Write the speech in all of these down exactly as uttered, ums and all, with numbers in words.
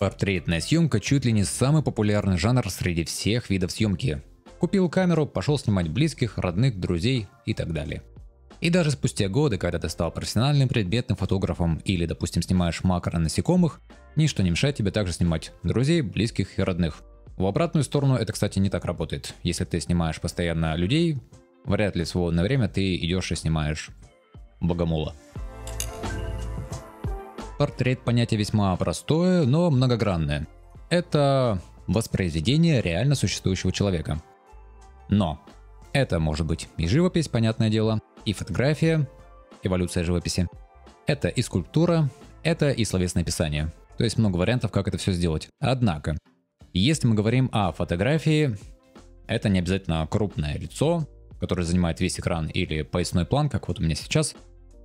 Портретная съемка чуть ли не самый популярный жанр среди всех видов съемки. Купил камеру, пошел снимать близких, родных, друзей и так далее. И даже спустя годы, когда ты стал профессиональным предметным фотографом или, допустим, снимаешь макронасекомых, ничто не мешает тебе также снимать друзей, близких и родных. В обратную сторону это, кстати, не так работает. Если ты снимаешь постоянно людей, вряд ли в свободное время ты идешь и снимаешь богомола. Портрет — понятие весьма простое, но многогранное. Это воспроизведение реально существующего человека. Но это может быть и живопись, понятное дело, и фотография, эволюция живописи. Это и скульптура, это и словесное описание. То есть много вариантов, как это все сделать. Однако, если мы говорим о фотографии, это не обязательно крупное лицо, которое занимает весь экран, или поясной план, как вот у меня сейчас.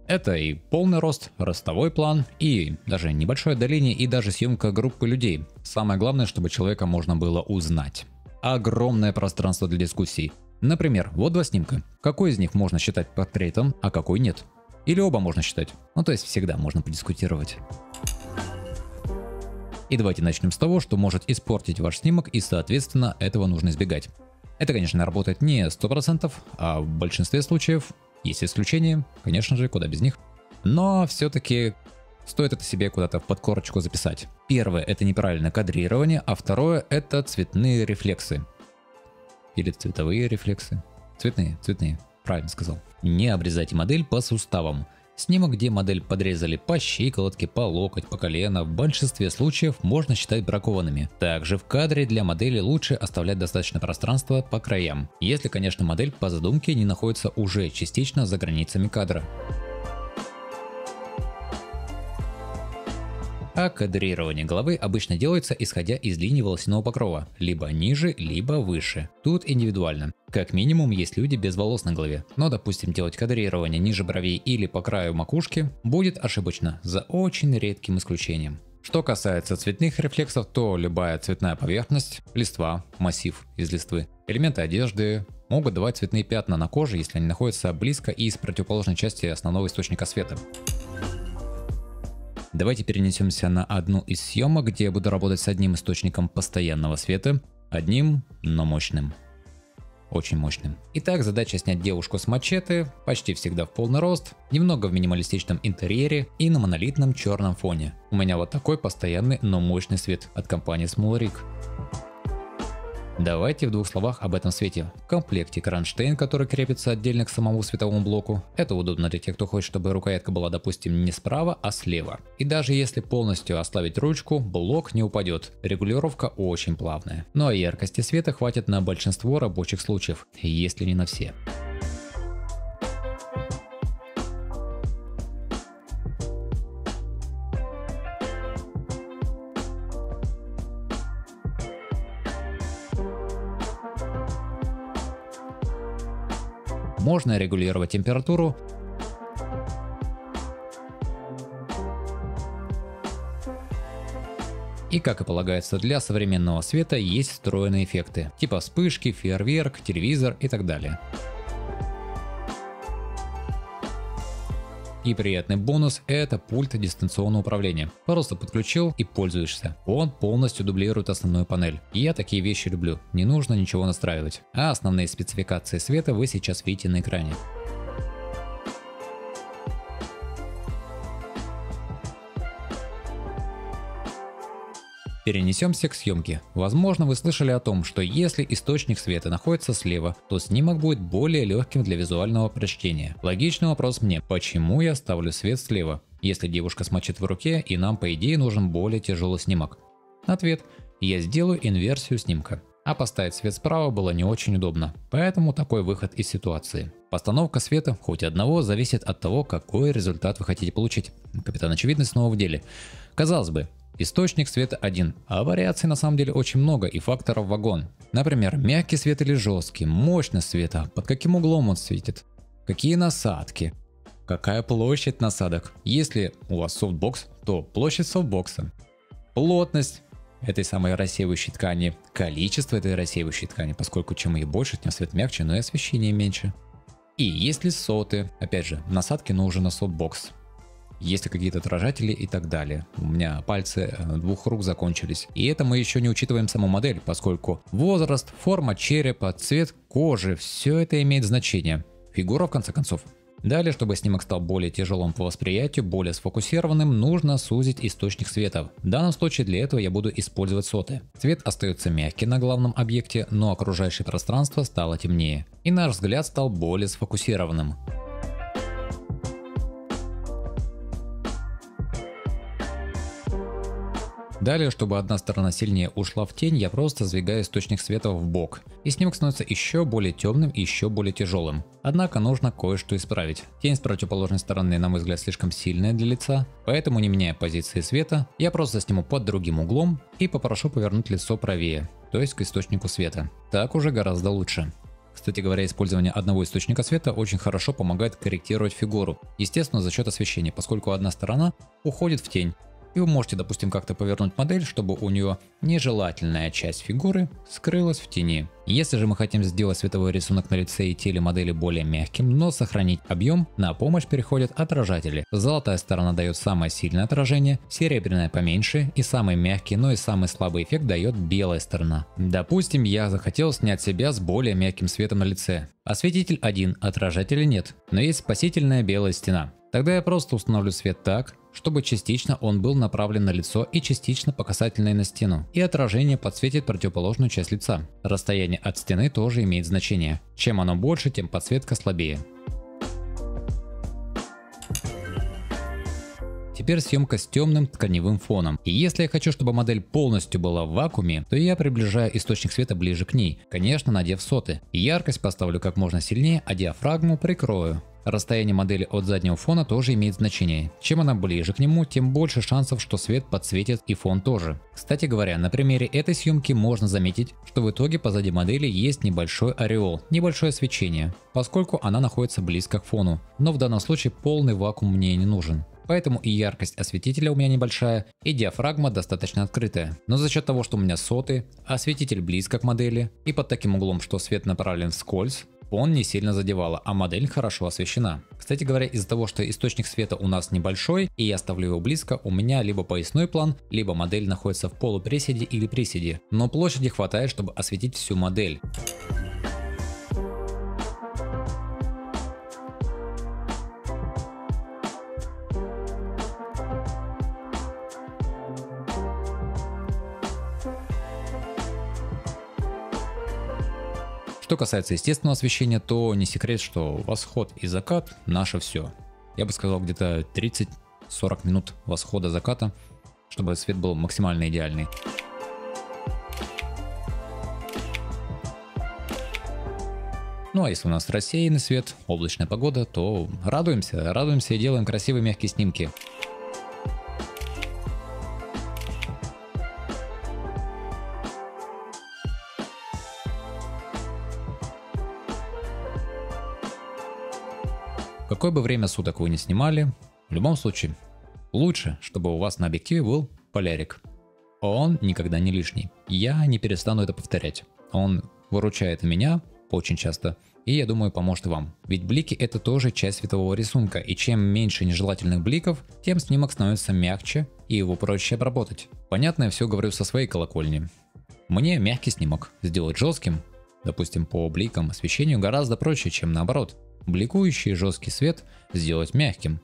Это и полный рост, ростовой план, и даже небольшое отдаление, и даже съемка группы людей. Самое главное, чтобы человека можно было узнать. Огромное пространство для дискуссий. Например, вот два снимка. Какой из них можно считать портретом, а какой нет? Или оба можно считать? Ну, то есть всегда можно подискутировать. И давайте начнем с того, что может испортить ваш снимок, и, соответственно, этого нужно избегать. Это, конечно, работает не сто процентов, а в большинстве случаев. Есть исключения, конечно же, куда без них. Но все-таки стоит это себе куда-то под корочку записать. Первое – это неправильное кадрирование, а второе – это цветные рефлексы. Или цветовые рефлексы. Цветные, цветные, правильно сказал. Не обрезайте модель по суставам. Снимок, где модель подрезали по щиколотке, по локоть, по колено, в большинстве случаев можно считать бракованными. Также в кадре для модели лучше оставлять достаточно пространства по краям, если, конечно, модель по задумке не находится уже частично за границами кадра. А кадрирование головы обычно делается исходя из линии волосяного покрова, либо ниже, либо выше. Тут индивидуально. Как минимум есть люди без волос на голове, но, допустим, делать кадрирование ниже бровей или по краю макушки будет ошибочно, за очень редким исключением. Что касается цветных рефлексов, то любая цветная поверхность, листва, массив из листвы, элементы одежды могут давать цветные пятна на коже, если они находятся близко и с противоположной части основного источника света. Давайте перенесемся на одну из съемок, где я буду работать с одним источником постоянного света, одним, но мощным. Очень мощным. Итак, задача снять девушку с мачете, почти всегда в полный рост, немного в минималистичном интерьере и на монолитном черном фоне. У меня вот такой постоянный, но мощный свет от компании SmallRig. Давайте в двух словах об этом свете. В комплекте кронштейн, который крепится отдельно к самому световому блоку. Это удобно для тех, кто хочет, чтобы рукоятка была, допустим, не справа, а слева. И даже если полностью ослабить ручку, блок не упадет. Регулировка очень плавная. Ну а яркости света хватит на большинство рабочих случаев, если не на все. Можно регулировать температуру, и, как и полагается для современного света, есть встроенные эффекты, типа вспышки, фейерверк, телевизор и так далее. И приятный бонус – это пульт дистанционного управления. Просто подключил и пользуешься. Он полностью дублирует основную панель. Я такие вещи люблю, не нужно ничего настраивать. А основные спецификации света вы сейчас видите на экране. Перенесемся к съемке. Возможно, вы слышали о том, что если источник света находится слева, то снимок будет более легким для визуального прочтения. Логичный вопрос мне: почему я ставлю свет слева, если девушка с мачете в руке и нам, по идее, нужен более тяжелый снимок? Ответ: я сделаю инверсию снимка. А поставить свет справа было не очень удобно, поэтому такой выход из ситуации. Постановка света, хоть одного, зависит от того, какой результат вы хотите получить. Капитан Очевидность снова в деле. Казалось бы, источник света один, а вариаций на самом деле очень много и факторов вагон. Например, мягкий свет или жесткий, мощность света, под каким углом он светит, какие насадки, какая площадь насадок. Если у вас софтбокс, то площадь софтбокса, плотность этой самой рассеивающей ткани, количество этой рассеивающей ткани, поскольку чем ее больше, тем свет мягче, но и освещение меньше. И если соты, опять же, насадки нужны на софтбокс. есть ли какие-то отражатели и так далее. У меня пальцы двух рук закончились. И это мы еще не учитываем саму модель, поскольку возраст, форма черепа, цвет кожи, все это имеет значение. Фигура в конце концов. Далее, чтобы снимок стал более тяжелым по восприятию, более сфокусированным, нужно сузить источник света. В данном случае для этого я буду использовать соты. Цвет остается мягкий на главном объекте, но окружающее пространство стало темнее. И наш взгляд стал более сфокусированным. Далее, чтобы одна сторона сильнее ушла в тень, я просто сдвигаю источник света в бок, и снимок становится еще более темным и еще более тяжелым. Однако нужно кое-что исправить. Тень с противоположной стороны, на мой взгляд, слишком сильная для лица, поэтому, не меняя позиции света, я просто сниму под другим углом и попрошу повернуть лицо правее, то есть к источнику света. Так уже гораздо лучше. Кстати говоря, использование одного источника света очень хорошо помогает корректировать фигуру, естественно, за счет освещения, поскольку одна сторона уходит в тень. И вы можете, допустим, как-то повернуть модель, чтобы у нее нежелательная часть фигуры скрылась в тени. Если же мы хотим сделать световой рисунок на лице и теле модели более мягким, но сохранить объем, на помощь переходят отражатели. Золотая сторона дает самое сильное отражение, серебряная поменьше, и самый мягкий, но и самый слабый эффект дает белая сторона. Допустим, я захотел снять себя с более мягким светом на лице. Осветитель один, отражателя нет, но есть спасительная белая стена. Тогда я просто установлю свет так, чтобы частично он был направлен на лицо и частично по касательной на стену. И отражение подсветит противоположную часть лица. Расстояние от стены тоже имеет значение. Чем оно больше, тем подсветка слабее. Теперь съемка с темным тканевым фоном. И если я хочу, чтобы модель полностью была в вакууме, то я приближаю источник света ближе к ней, конечно, надев соты. Яркость поставлю как можно сильнее, а диафрагму прикрою. Расстояние модели от заднего фона тоже имеет значение. Чем она ближе к нему, тем больше шансов, что свет подсветит и фон тоже. Кстати говоря, на примере этой съемки можно заметить, что в итоге позади модели есть небольшой ореол, небольшое свечение, поскольку она находится близко к фону. Но в данном случае полный вакуум мне не нужен. Поэтому и яркость осветителя у меня небольшая, и диафрагма достаточно открытая. Но за счет того, что у меня соты, осветитель близко к модели, и под таким углом, что свет направлен вскользь, фон не сильно задевало, а модель хорошо освещена. Кстати говоря, из-за того, что источник света у нас небольшой, и я ставлю его близко, у меня либо поясной план, либо модель находится в полуприседе или приседе. Но площади хватает, чтобы осветить всю модель. Что касается естественного освещения, то не секрет, что восход и закат – наше все. Я бы сказал, где-то тридцать-сорок минут восхода-заката, чтобы свет был максимально идеальный. Ну а если у нас рассеянный свет, облачная погода, то радуемся, радуемся и делаем красивые мягкие снимки. Какое бы время суток вы ни снимали, в любом случае, лучше, чтобы у вас на объективе был полярик. Он никогда не лишний. Я не перестану это повторять. Он выручает меня очень часто, и я думаю, поможет вам. Ведь блики – это тоже часть светового рисунка, и чем меньше нежелательных бликов, тем снимок становится мягче и его проще обработать. Понятно, я все говорю со своей колокольни. Мне мягкий снимок сделать жестким, допустим, по бликам, освещению гораздо проще, чем наоборот. Бликующий жесткий свет сделать мягким.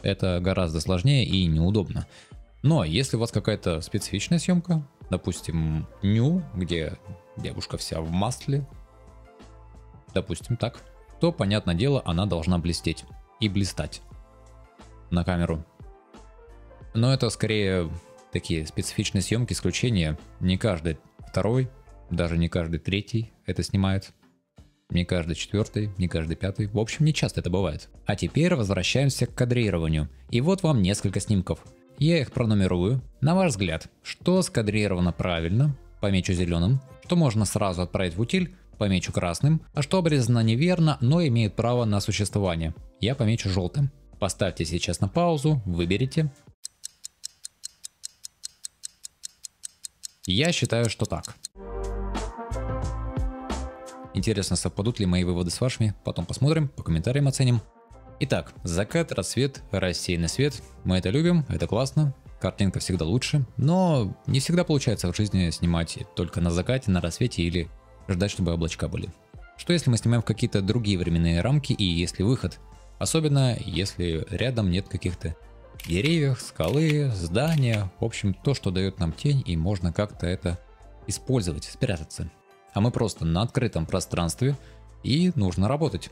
Это гораздо сложнее и неудобно. Но если у вас какая-то специфичная съемка, допустим, ню, где девушка вся в масле, допустим так, то, понятное дело, она должна блестеть и блистать на камеру. Но это скорее такие специфичные съемки, исключения. Не каждый второй, даже не каждый третий это снимает. Не каждый четвертый, не каждый пятый, в общем, не часто это бывает. А теперь возвращаемся к кадрированию. И вот вам несколько снимков. Я их пронумерую. На ваш взгляд, что скадрировано правильно, помечу зеленым, что можно сразу отправить в утиль, помечу красным, а что обрезано неверно, но имеет право на существование, я помечу желтым. Поставьте сейчас на паузу, выберите. Я считаю, что так. Интересно, совпадут ли мои выводы с вашими, потом посмотрим, по комментариям оценим. Итак, закат, рассвет, рассеянный свет. Мы это любим, это классно. Картинка всегда лучше, но не всегда получается в жизни снимать только на закате, на рассвете или ждать, чтобы облачка были. Что если мы снимаем в какие-то другие временные рамки и есть ли выход? Особенно если рядом нет каких-то деревьев, скалы, здания, в общем то, что дает нам тень и можно как-то это использовать, спрятаться. А мы просто на открытом пространстве и нужно работать.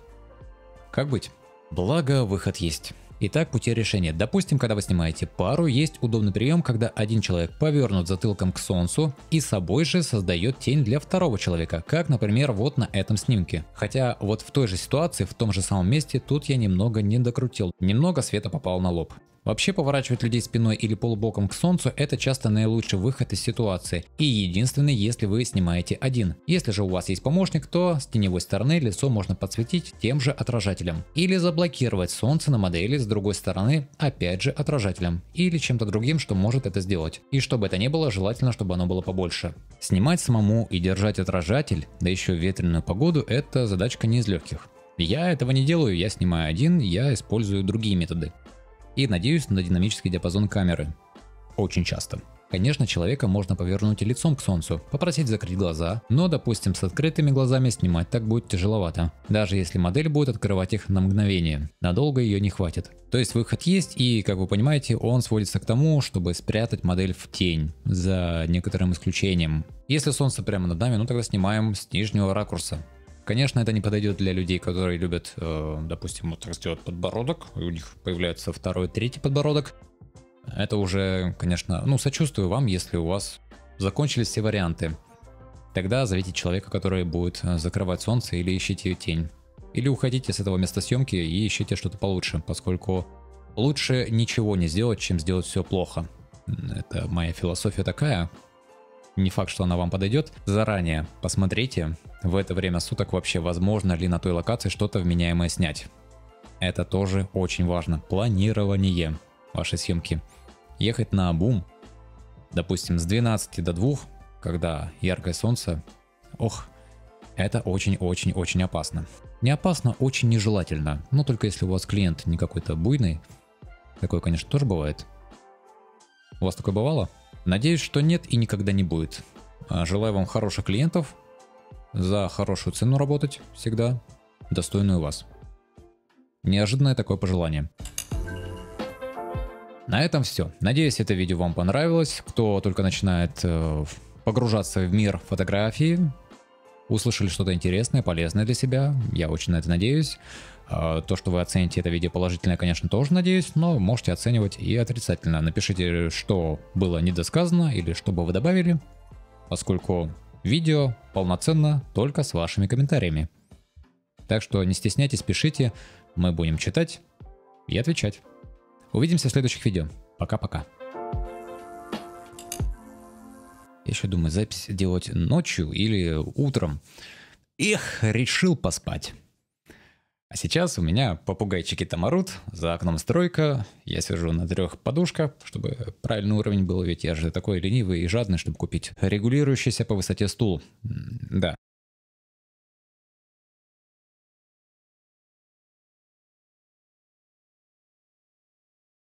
Как быть? Благо выход есть. Итак, пути решения. Допустим, когда вы снимаете пару, есть удобный прием, когда один человек повернут затылком к солнцу и собой же создает тень для второго человека, как, например, вот на этом снимке. Хотя вот в той же ситуации, в том же самом месте, тут я немного не докрутил, немного света попал на лоб. Вообще, поворачивать людей спиной или полубоком к солнцу – это часто наилучший выход из ситуации и единственный, если вы снимаете один. Если же у вас есть помощник, то с теневой стороны лицо можно подсветить тем же отражателем. Или заблокировать солнце на модели с другой стороны опять же отражателем. Или чем-то другим, что может это сделать. И чтобы это не было, желательно, чтобы оно было побольше. Снимать самому и держать отражатель, да еще в ветреную погоду – это задачка не из легких. Я этого не делаю, я снимаю один, я использую другие методы. И надеюсь на динамический диапазон камеры. Очень часто. Конечно, человека можно повернуть и лицом к солнцу, попросить закрыть глаза, но, допустим, с открытыми глазами снимать так будет тяжеловато, даже если модель будет открывать их на мгновение, надолго ее не хватит. То есть выход есть, и, как вы понимаете, он сводится к тому, чтобы спрятать модель в тень, за некоторым исключением. Если солнце прямо над нами, ну тогда снимаем с нижнего ракурса. Конечно, это не подойдет для людей, которые любят, э, допустим, вот так сделать подбородок, и у них появляется второй, третий подбородок. Это уже, конечно, ну, сочувствую вам, если у вас закончились все варианты. Тогда зовите человека, который будет закрывать солнце, или ищите тень. Или уходите с этого места съемки и ищите что-то получше, поскольку лучше ничего не сделать, чем сделать все плохо. Это моя философия такая. Не факт, что она вам подойдет. Заранее посмотрите, в это время суток вообще возможно ли на той локации что-то вменяемое снять. Это тоже очень важно. Планирование вашей съемки. Ехать на обум, допустим, с двенадцати до двух, когда яркое солнце, ох, это очень-очень-очень опасно. Не опасно, очень нежелательно. Но только если у вас клиент не какой-то буйный. Такое, конечно, тоже бывает. У вас такое бывало? Надеюсь, что нет и никогда не будет. Желаю вам хороших клиентов, за хорошую цену работать всегда, достойную вас. Неожиданное такое пожелание. На этом все. Надеюсь, это видео вам понравилось. Кто только начинает погружаться в мир фотографии, услышали что-то интересное, полезное для себя. Я очень на это надеюсь. То, что вы оцените это видео положительно, конечно, тоже надеюсь, но можете оценивать и отрицательно. Напишите, что было недосказано или что бы вы добавили, поскольку видео полноценно только с вашими комментариями. Так что не стесняйтесь, пишите, мы будем читать и отвечать. Увидимся в следующих видео. Пока-пока. Я еще думаю, запись делать ночью или утром. Эх, решил поспать. А сейчас у меня попугайчики там орут, за окном стройка, я сижу на трех подушках, чтобы правильный уровень был, ведь я же такой ленивый и жадный, чтобы купить регулирующийся по высоте стул. Да,